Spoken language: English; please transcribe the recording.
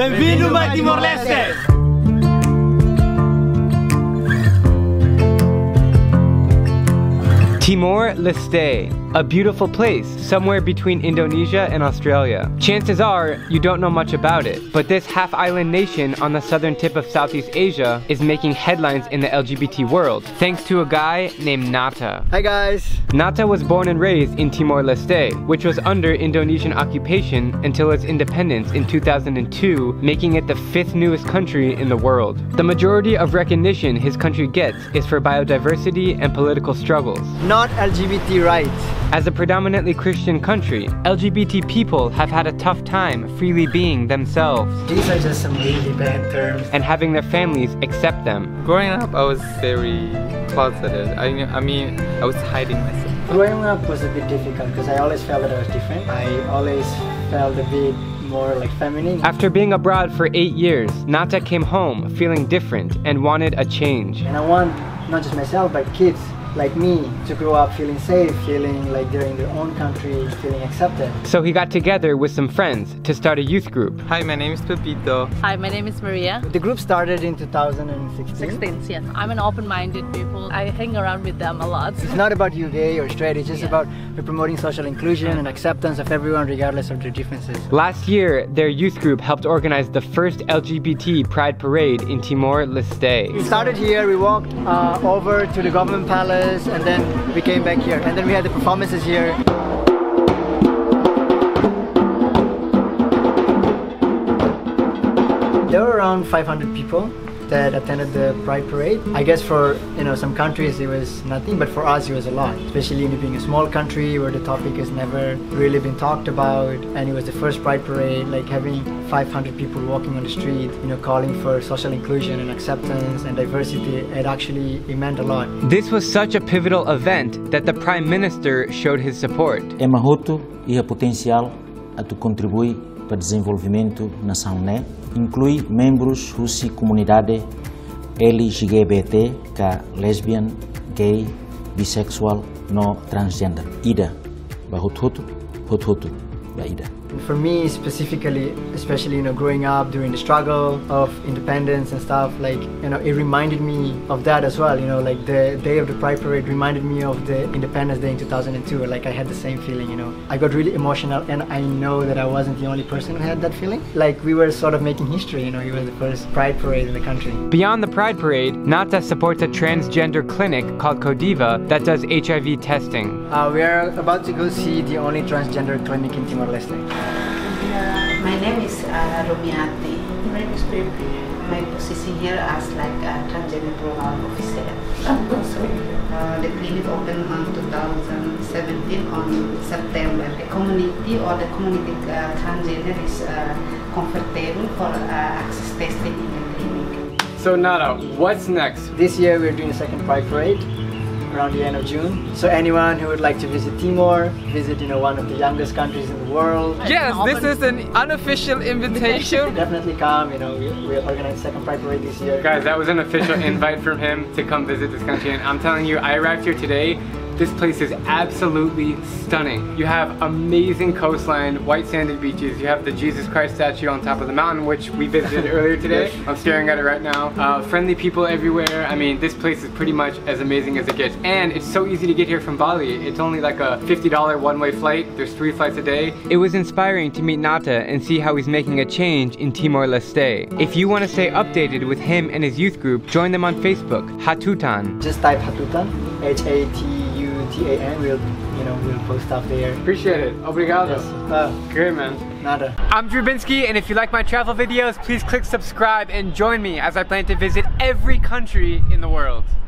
Benvenuto a Timor-Leste! Timor-Leste, a beautiful place somewhere between Indonesia and Australia. Chances are you don't know much about it, but this half-island nation on the southern tip of Southeast Asia is making headlines in the LGBT world, thanks to a guy named Nata. Hi guys! Nata was born and raised in Timor-Leste, which was under Indonesian occupation until its independence in 2002, making it the fifth newest country in the world. The majority of recognition his country gets is for biodiversity and political struggles. Not LGBT rights. As a predominantly Christian country, LGBT people have had a tough time freely being themselves. These are just some really bad terms. And having their families accept them. Growing up, I was very closeted. I mean, I was hiding myself. Growing up was a bit difficult because I always felt that I was different. I always felt a bit more like feminine. After being abroad for 8 years, Nata came home feeling different and wanted a change. And I want not just myself, but kids like me to grow up feeling safe, feeling like they're in their own country, feeling accepted. So he got together with some friends to start a youth group. Hi, my name is Pepito. Hi, my name is Maria. The group started in 2016. 16, yes. I'm an open-minded people. I hang around with them a lot. It's not about you gay or straight, it's just about promoting social inclusion and acceptance of everyone regardless of their differences. Last year, their youth group helped organize the first LGBT pride parade in Timor-Leste. We started here, we walked over to the government palace, and then we came back here, and then we had the performances here. There were around 500 people that attended the pride parade. I guess for some countries it was nothing, but for us it was a lot, especially being a small country where the topic has never really been talked about, and it was the first pride parade. Like having 500 people walking on the street, calling for social inclusion and acceptance and diversity, it meant a lot. This was such a pivotal event that the Prime Minister showed his support. É mahoto e a potencial a tu contribui para desenvolvimento nacional. Inclui membros da comunidade LGBT, que lesbian, gay, bisexual, no transgender. Ida, bahut hotu. For me specifically, especially growing up during the struggle of independence and stuff, it reminded me of that as well. Like the day of the pride parade reminded me of the Independence Day in 2002. Like I had the same feeling. I got really emotional, and I know that I wasn't the only person who had that feeling. Like we were sort of making history. It was the first pride parade in the country. Beyond the pride parade, Nata supports a transgender clinic called Codiva that does HIV testing. We are about to go see the only transgender clinic in Timor-Leste. My name is Romiati. My name is Pepito. My position here as a transgender program officer. The clinic opened on 2017 on September. The community transgender is comfortable for access testing in the clinic. So Nata, what's next? This year we're doing a second pride parade around the end of June. So anyone who would like to visit Timor, visit one of the youngest countries in the world. Yes, this is an unofficial invitation. Definitely come, we'll organize the second pride parade this year. Guys, that was an official invite from him to come visit this country, and I'm telling you, I arrived here today. This place is absolutely stunning. You have amazing coastline, white sanded beaches. You have the Jesus Christ statue on top of the mountain, which we visited earlier today. I'm staring at it right now. Friendly people everywhere. I mean, this place is pretty much as amazing as it gets. And it's so easy to get here from Bali. It's only like a $50 one-way flight. There's 3 flights a day. It was inspiring to meet Nata and see how he's making a change in Timor-Leste. If you want to stay updated with him and his youth group, join them on Facebook, Hatutan. Just type Hatutan, H-A-T-U-T-A-N, we'll post stuff there. Appreciate it. Obrigado. Yes. Great, man. Nada. I'm Drew Binsky, and if you like my travel videos, please click subscribe and join me as I plan to visit every country in the world.